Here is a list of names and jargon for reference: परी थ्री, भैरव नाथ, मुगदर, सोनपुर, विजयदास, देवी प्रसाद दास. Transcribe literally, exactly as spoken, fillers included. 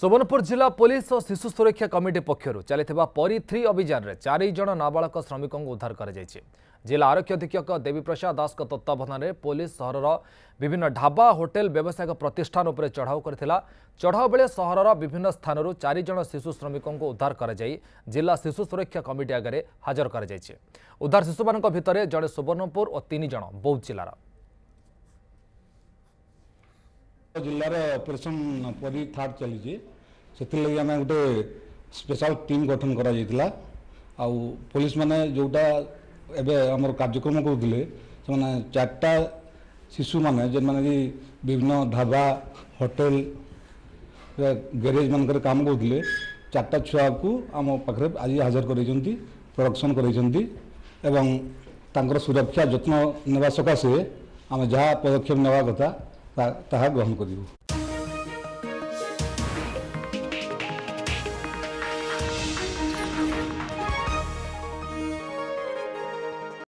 सोनपुर जिला पुलिस और शिशु सुरक्षा कमिटी पक्षर चली परी थ्री अभियान में चार जन नाबालक श्रमिकों को उद्धार कर जिला आरक्षी अधीक्षक देवी प्रसाद दास तत्वावधान में पुलिस सहर विभिन्न ढाबा होटेल व्यावसायिक प्रतिष्ठान उपर चढ़ाऊ करथिला। चढ़ाऊ बेले सहर विभिन्न स्थानरू चार जन शिशु श्रमिकों को उद्धार कर जिला शिशु सुरक्षा कमिटी आगे हाजर कर उद्धार शिशु मान भितर जड़े सुवर्णपुर और तीन जन बौद्ध जिलार जिलार ऑपरेशन परी थार्ड चली लगी आम गोटे स्पेशल टीम गठन करा करा आ पुलिस मैंने जोटा एम कार्यक्रम करें चार्टा शिशु मैंने जे मैंने कि विभिन्न ढाबा होटेल गैरेज मान काम करते चार्टा छुआ को आम पाखे आज हाजर कर प्रोडक्शन कर सुरक्षा जत्न ने सकाशे आम जहाँ पदक्षेप नेवा कथा ताहा ग्रहण करूँ।